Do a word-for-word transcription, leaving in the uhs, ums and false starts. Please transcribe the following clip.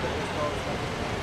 Grazie a tutti.